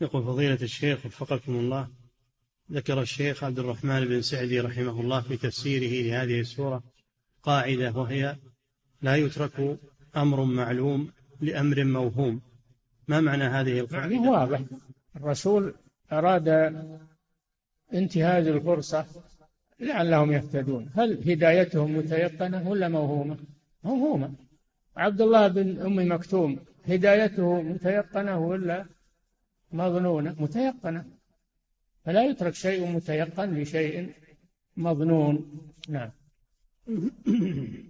يقول فضيلة الشيخ وفقكم الله، ذكر الشيخ عبد الرحمن بن سعدي رحمه الله في تفسيره لهذه السورة قاعدة، وهي لا يترك أمر معلوم لأمر موهوم. ما معنى هذه القاعدة؟ يعني واضح، الرسول أراد انتهاز الفرصة لعلهم يهتدون. هل هدايتهم متيقنة ولا موهومة؟ موهومة. عبد الله بن أم مكتوم هدايته متيقنة ولا مظنونة؟ متيقنة. فلا يترك شيء متيقن لشيء مظنون. نعم.